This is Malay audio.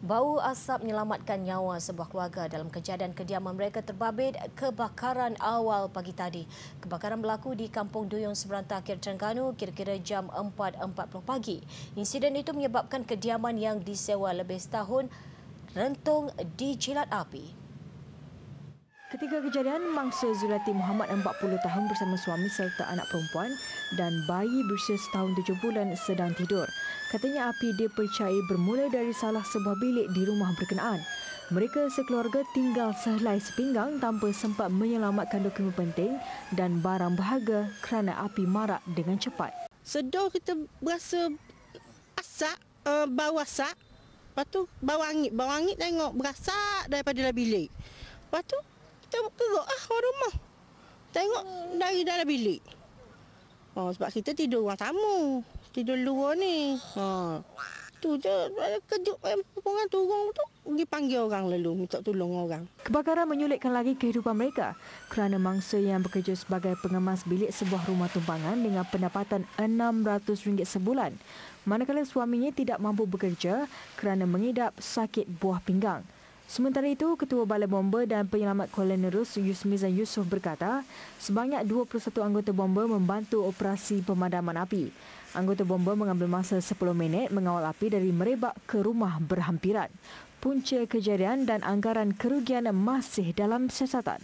Bau asap menyelamatkan nyawa sebuah keluarga dalam kejadian kediaman mereka terbabit kebakaran awal pagi tadi. Kebakaran berlaku di Kampung Duyong, Seberang Takir, Terengganu kira-kira jam 4.40 pagi. Insiden itu menyebabkan kediaman yang disewa lebih setahun rentung dijilat api. Ketika kejadian, mangsa Zulati Muhammad 40 tahun bersama suami serta anak perempuan dan bayi berusia setahun 7 bulan sedang tidur. Katanya api dipercayai bermula dari salah sebuah bilik di rumah berkenaan. Mereka sekeluarga tinggal sehelai sepinggang tanpa sempat menyelamatkan dokumen penting dan barang berharga kerana api marak dengan cepat. Sedar kita berasa asap, bau asap. Lepas tu bau angin. Bau angin tengok berasak daripada dalam bilik. Lepas tu kita teruk orang rumah. Tengok dari dalam bilik. Oh, sebab kita tidur orang tamu. Tidur luar ni. Ha. Tu je kejut orang turun tu pergi panggil orang lalu minta tolong orang. Kebakaran menyulitkan lagi kehidupan mereka kerana mangsa yang bekerja sebagai pengemas bilik sebuah rumah tumpangan dengan pendapatan RM600 sebulan. Manakala suaminya tidak mampu bekerja kerana mengidap sakit buah pinggang. Sementara itu, Ketua Balai Bomba dan Penyelamat Kuala Nerus Yusmizan Yusof berkata, sebanyak 21 anggota bomba membantu operasi pemadaman api. Anggota bomba mengambil masa 10 minit mengawal api dari merebak ke rumah berhampiran. Punca kejadian dan anggaran kerugian masih dalam siasatan.